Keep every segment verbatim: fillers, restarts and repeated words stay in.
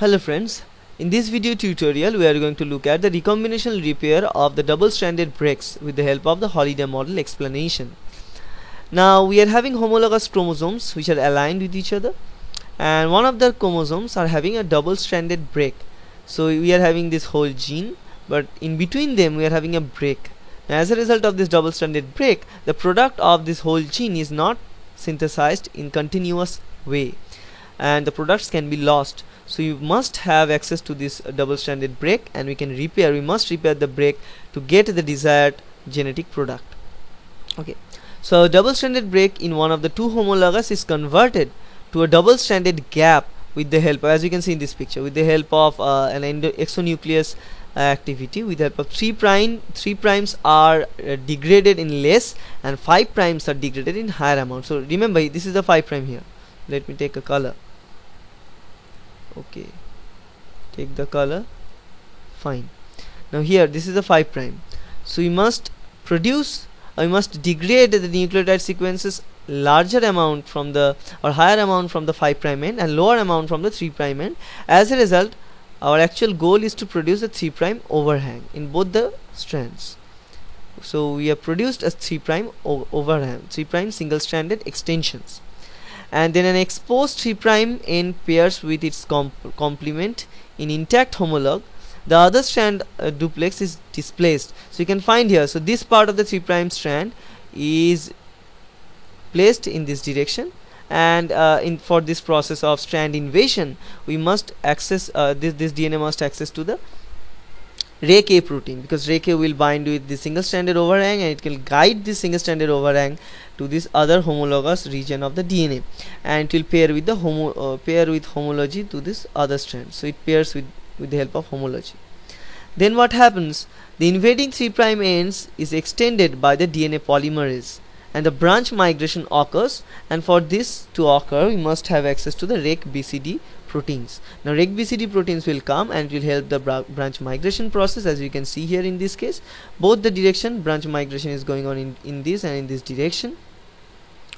Hello friends, in this video tutorial we are going to look at the recombinational repair of the double-stranded brakes with the help of the Holliday model explanation. Now we are having homologous chromosomes which are aligned with each other, and one of the chromosomes are having a double-stranded brake. So we are having this whole gene, but in between them we are having a brake. Now, as a result of this double-stranded brake, the product of this whole gene is not synthesized in continuous way, and the products can be lost. So you must have access to this uh, double-stranded brake, and we can repair we must repair the brake to get the desired genetic product. Okay, so double-stranded brake in one of the two homologous is converted to a double-stranded gap with the help, as you can see in this picture, with the help of uh, an exonucleus uh, activity. With the help of three prime three primes are uh, degraded in less, and five primes are degraded in higher amount. So remember, this is the five prime here. Let me take a color. Okay, take the color. Fine. Now here, this is the five prime. So we must produce, or we must degrade the nucleotide sequences larger amount from the, or higher amount from the five prime end, and lower amount from the three prime end. As a result, our actual goal is to produce a three prime overhang in both the strands. So we have produced a three prime overhang, three prime single-stranded extensions. And then an exposed three prime end pairs with its comp complement in intact homolog. The other strand uh, duplex is displaced. So you can find here, so this part of the three prime strand is placed in this direction, and uh, in for this process of strand invasion, we must access uh, this this D N A must access to the RecA protein, because RecA will bind with the single-stranded overhang, and it will guide this single-stranded overhang to this other homologous region of the D N A, and it will pair with the homo uh, pair with homology to this other strand. So it pairs with with the help of homology. Then what happens? The invading three prime ends is extended by the D N A polymerase, and the branch migration occurs. And for this to occur, we must have access to the RecBCD proteins. Now RecBCD proteins will come and will help the br branch migration process, as you can see here in this case. Both the direction branch migration is going on in, in this and in this direction.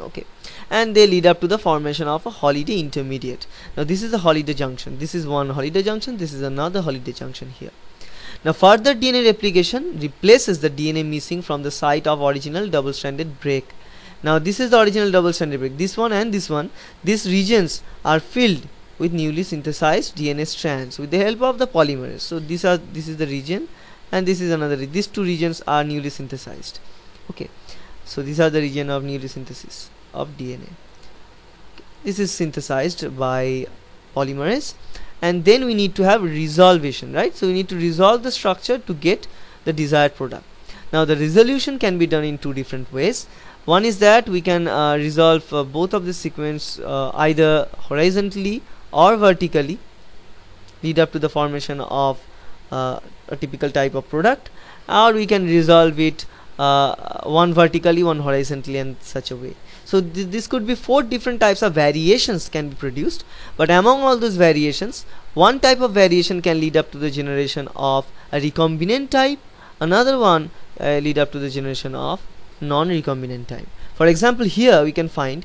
Okay, and they lead up to the formation of a Holliday intermediate. Now this is a Holliday junction. This is one Holliday junction. This is another Holliday junction here. Now further D N A replication replaces the D N A missing from the site of original double-stranded brake. Now this is the original double-stranded brake, this one and this one. These regions are filled with newly synthesized D N A strands with the help of the polymerase. So these are this is the region, and this is another. These two regions are newly synthesized. Okay, so these are the region of newly synthesis of D N A. This is synthesized by polymerase, and then we need to have resolvation, right? So we need to resolve the structure to get the desired product. Now the resolution can be done in two different ways. One is that we can uh, resolve uh, both of the sequence uh, either horizontally or vertically, lead up to the formation of uh, a typical type of product, or we can resolve it uh, one vertically, one horizontally, and such a way. So th this could be four different types of variations can be produced, but among all those variations, one type of variation can lead up to the generation of a recombinant type, another one uh, lead up to the generation of non-recombinant type. For example, here we can find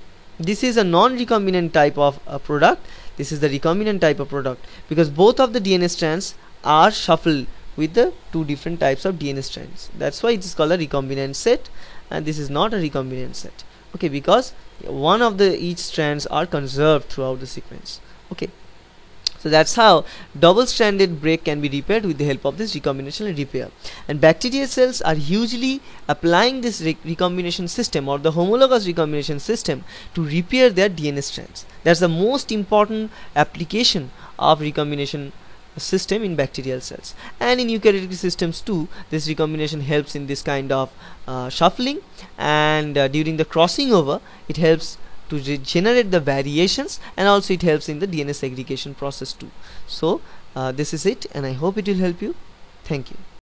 this is a non-recombinant type of a product. This is the recombinant type of product, because both of the D N A strands are shuffled with the two different types of D N A strands. That's why it is called a recombinant set, and this is not a recombinant set. Okay, because one of the each strands are conserved throughout the sequence. Okay, so that's how double-stranded brake can be repaired with the help of this recombinational repair. And bacteria cells are hugely applying this re recombination system, or the homologous recombination system, to repair their D N A strands. That's the most important application of recombination system in bacterial cells. And in eukaryotic systems too, this recombination helps in this kind of uh, shuffling, and uh, during the crossing over, it helps to generate the variations, and also it helps in the D N A segregation process too. So uh, this is it, and I hope it will help you. Thank you.